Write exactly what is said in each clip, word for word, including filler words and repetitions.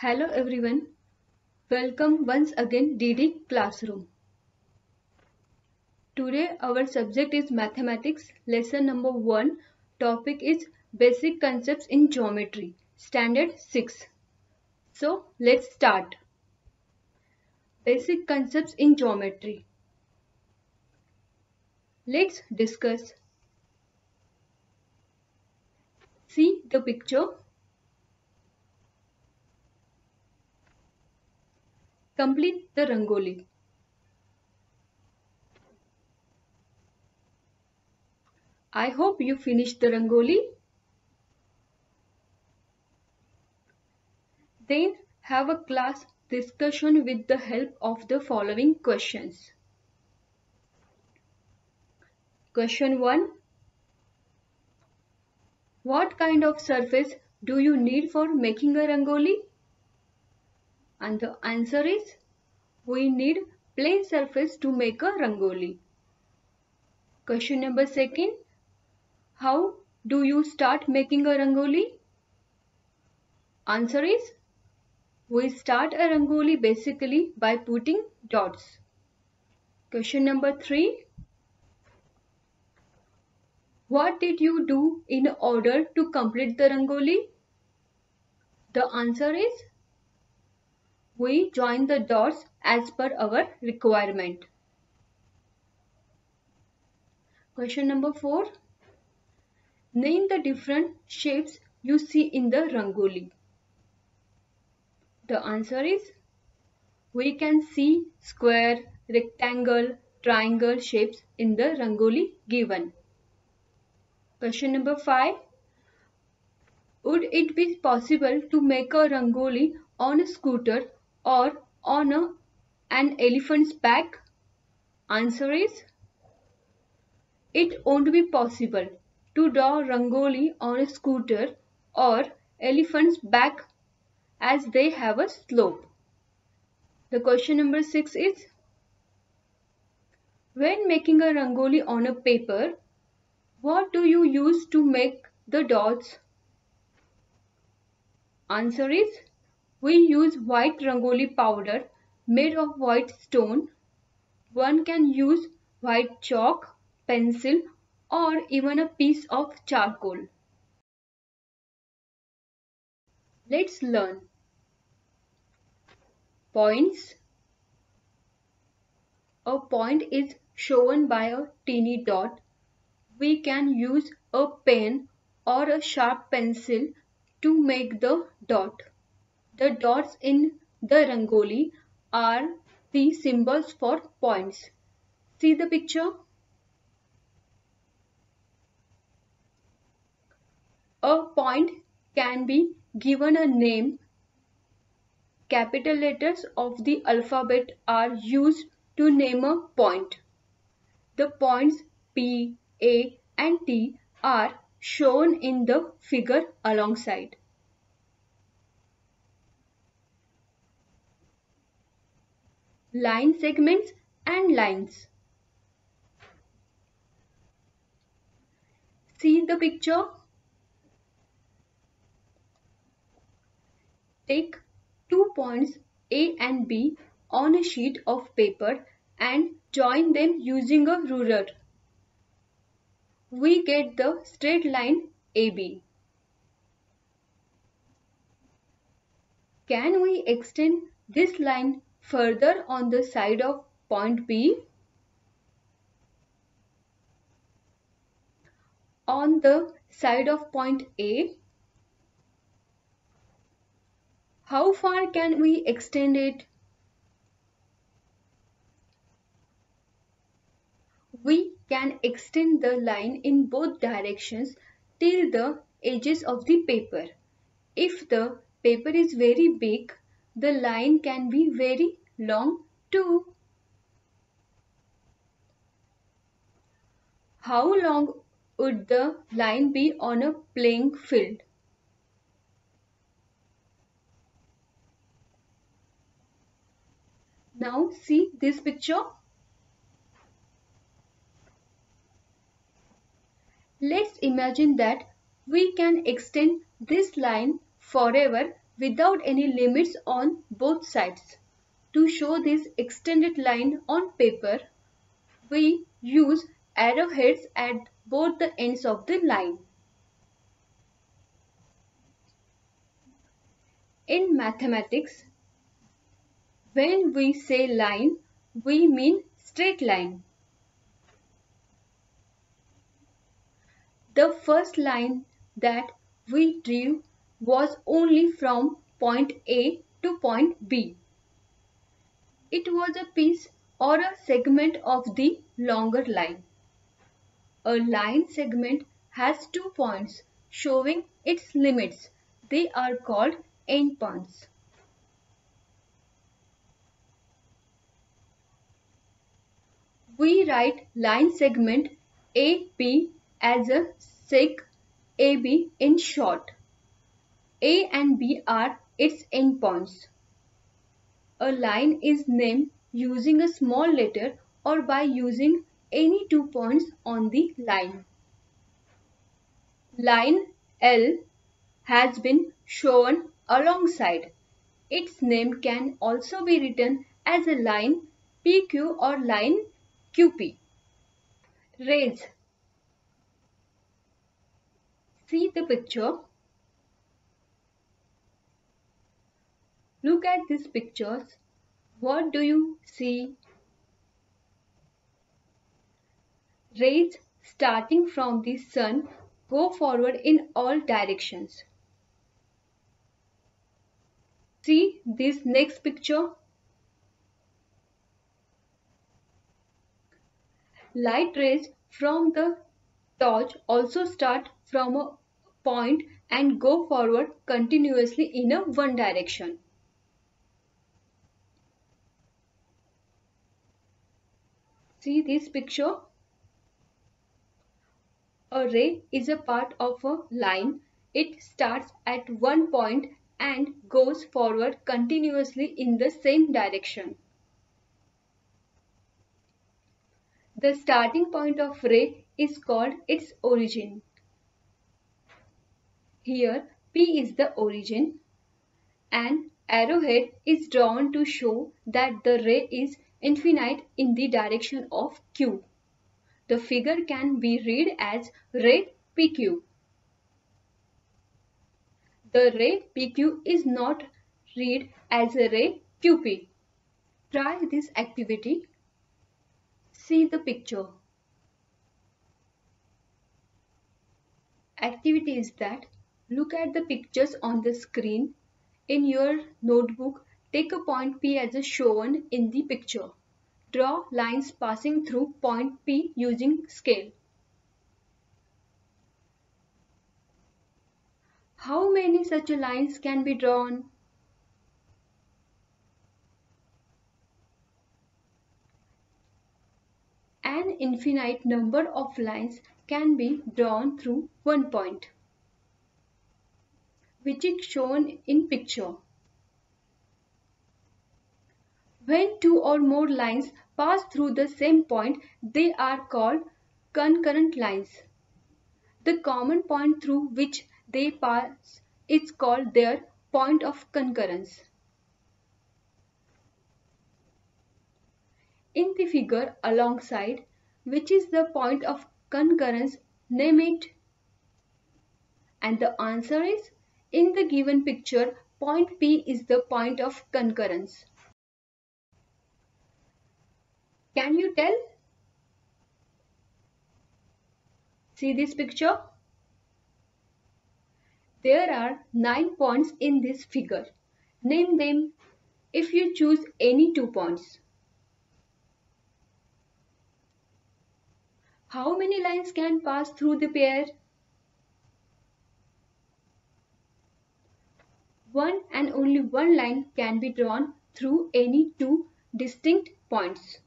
Hello everyone, welcome once again D D Classroom. Today our subject is Mathematics, lesson number one, topic is Basic Concepts in Geometry, Standard six. So let's start. Basic Concepts in Geometry. Let's discuss. See the picture. Complete the rangoli. I hope you finished the rangoli. Then have a class discussion with the help of the following questions. Question one. What kind of surface do you need for making a rangoli? And the answer is, we need plain surface to make a rangoli. Question number second, how do you start making a rangoli? Answer is, we start a rangoli basically by putting dots. Question number three, what did you do in order to complete the rangoli? The answer is, we join the dots as per our requirement. Question number four. Name the different shapes you see in the rangoli. The answer is, we can see square, rectangle, triangle shapes in the rangoli given. Question number five. Would it be possible to make a rangoli on a scooter or on a, an elephant's back? Answer is, it won't be possible to draw rangoli on a scooter or elephant's back as they have a slope. The question number six is, when making a rangoli on a paper, what do you use to make the dots? Answer is, we use white rangoli powder made of white stone. One can use white chalk, pencil, or even a piece of charcoal. Let's learn. Points. A point is shown by a tiny dot. We can use a pen or a sharp pencil to make the dot. The dots in the rangoli are the symbols for points. See the picture. A point can be given a name. Capital letters of the alphabet are used to name a point. The points P, A, and T are shown in the figure alongside. Line segments and lines. See the picture. Take two points A and B on a sheet of paper and join them using a ruler. We get the straight line A B. Can we extend this line further on the side of point B? On the side of point A, how far can we extend it? We can extend the line in both directions till the edges of the paper. If the paper is very big, the line can be very long too. How long would the line be on a playing field? Now see this picture. Let's imagine that we can extend this line forever without any limits on both sides. To show this extended line on paper, we use arrowheads at both the ends of the line. In mathematics, when we say line, we mean straight line. The first line that we drew was only from point A to point B. It was a piece or a segment of the longer line. A line segment has two points showing its limits. They are called endpoints. We write line segment A B as a seg A B in short. A and B are its endpoints. A line is named using a small letter or by using any two points on the line. Line L has been shown alongside. Its name can also be written as a line P Q or line Q P. Rays. See the picture. Look at these pictures. What do you see? Rays starting from the sun go forward in all directions. See this next picture. Light rays from the torch also start from a point and go forward continuously in a one direction. See this picture. A ray is a part of a line. It starts at one point and goes forward continuously in the same direction. The starting point of ray is called its origin. Here P is the origin. An arrowhead is drawn to show that the ray is infinite in the direction of Q. The figure can be read as ray P Q. The ray P Q is not read as a ray Q P. Try this activity. See the picture. Activity is that look at the pictures on the screen. In your notebook, take a point P as shown in the picture. Draw lines passing through point P using scale. How many such lines can be drawn? An infinite number of lines can be drawn through one point, which is shown in picture. When two or more lines pass through the same point, they are called concurrent lines. The common point through which they pass is called their point of concurrence. In the figure alongside, which is the point of concurrence, name it. And the answer is, in the given picture, point P is the point of concurrence. Can you tell? See this picture? There are nine points in this figure. Name them if you choose any two points. How many lines can pass through the pair? One and only one line can be drawn through any two distinct points.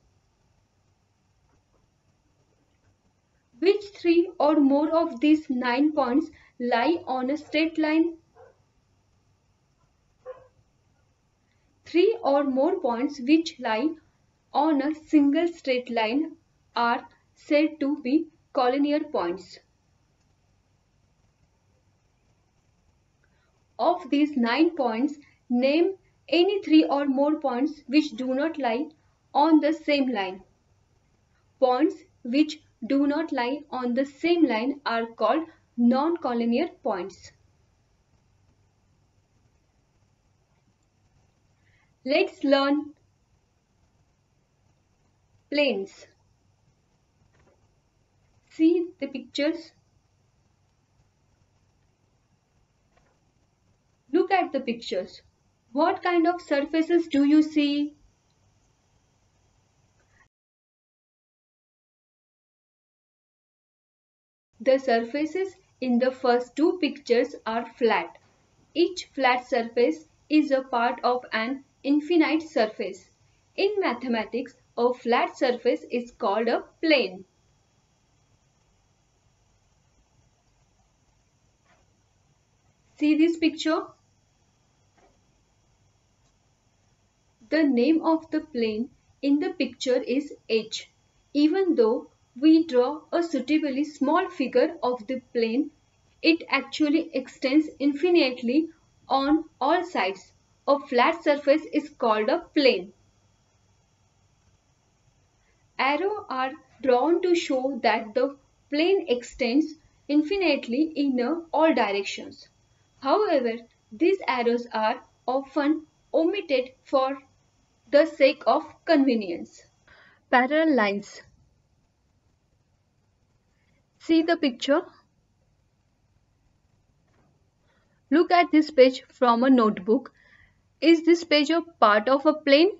Which three or more of these nine points lie on a straight line? Three or more points which lie on a single straight line are said to be collinear points. Of these nine points, name any three or more points which do not lie on the same line. Points which do not lie on the same line are called non-collinear points. Let's learn planes. See the pictures. Look at the pictures. What kind of surfaces do you see? The surfaces in the first two pictures are flat. Each flat surface is a part of an infinite surface. In mathematics, a flat surface is called a plane. See this picture? The name of the plane in the picture is H. Even though we draw a suitably small figure of the plane, it actually extends infinitely on all sides. A flat surface is called a plane. Arrows are drawn to show that the plane extends infinitely in all directions. However, these arrows are often omitted for the sake of convenience. Parallel lines. See the picture. Look at this page from a notebook. Is this page a part of a plane?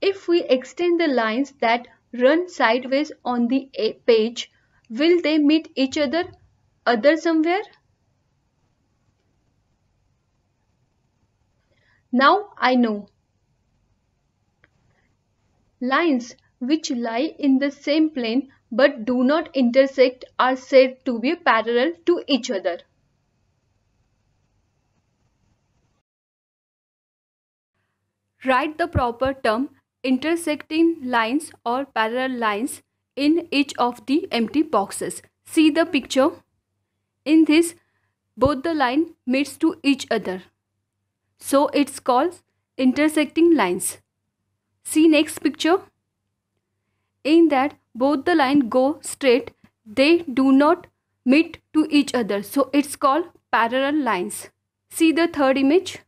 If we extend the lines that run sideways on the page, will they meet each other other somewhere? Now I know. Lines which lie in the same plane but do not intersect are said to be parallel to each other. Write the proper term intersecting lines or parallel lines in each of the empty boxes. See the picture. In this, both the line meets to each other. So it's called intersecting lines. See next picture. In that, both the lines go straight. They do not meet to each other. So it's called parallel lines. See the third image.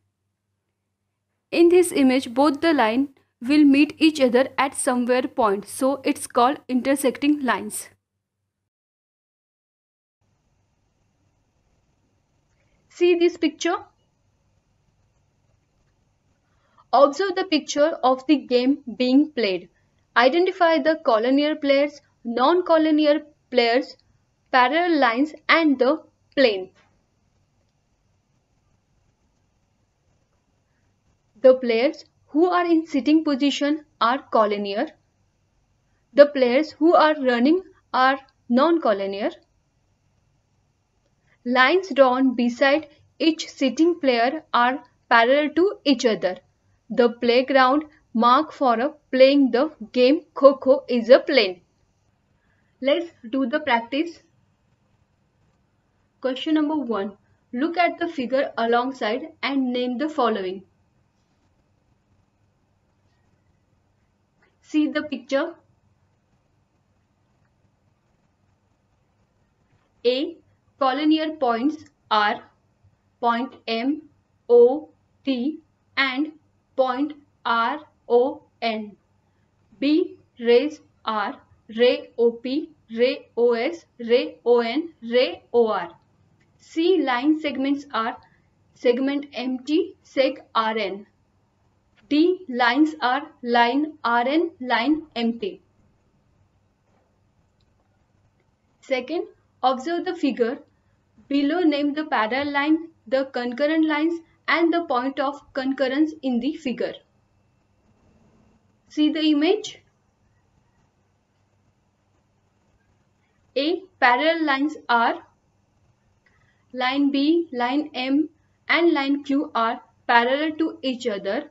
In this image, both the lines will meet each other at somewhere point. So it's called intersecting lines. See this picture. Observe the picture of the game being played. Identify the collinear players, non-collinear players, parallel lines and the plane. The players who are in sitting position are collinear. The players who are running are non-collinear. Lines drawn beside each sitting player are parallel to each other. The playground mark for a playing the game kho-kho is a plane. Let's do the practice. Question number one. Look at the figure alongside and name the following. See the picture. A. Collinear points are point M, O, T and point R O N. B. Rays are ray O P, ray O S, ray O N, ray O R. C. Line segments are segment M T, seg R N. D. Lines are line R N, line M T. Second, observe the figure. Below name the parallel line, the concurrent lines, and the point of concurrence in the figure. See the image. A. Parallel lines are line B, line M and line Q are parallel to each other.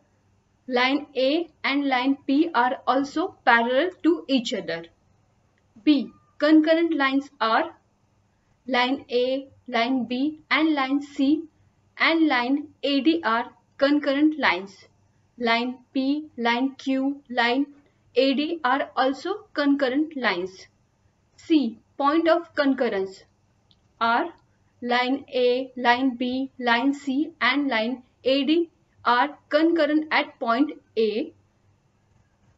Line A and line P are also parallel to each other. B. Concurrent lines are line A, line B and line C and line A D are concurrent lines. Line P, line Q, line A D are also concurrent lines. C. Point of concurrence are line A, line B, line C and line A D are concurrent at point A,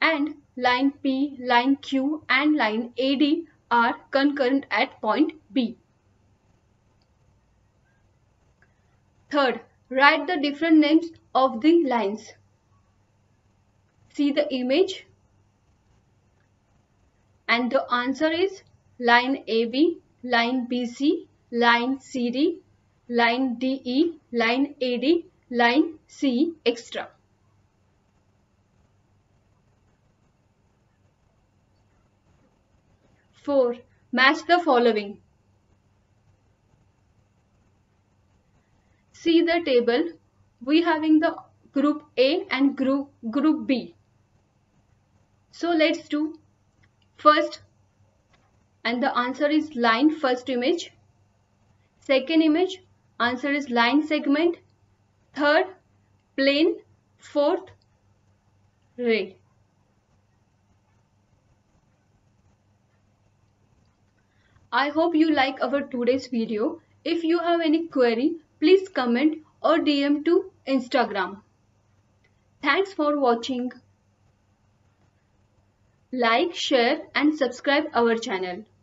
and line P, line Q and line A D are concurrent at point B. Third, write the different names of the lines. See the image and the answer is line A B, line B C, line C D, line D E, line A D, line C, et cetera. four. Match the following. See the table. We having the group A and group, group B. So let's do first, and the answer is line first image. Second image, answer is line segment. Third, plane. Fourth, ray. I hope you like our today's video. If you have any query, please comment or D M to Instagram. Thanks for watching. Like, share and subscribe our channel.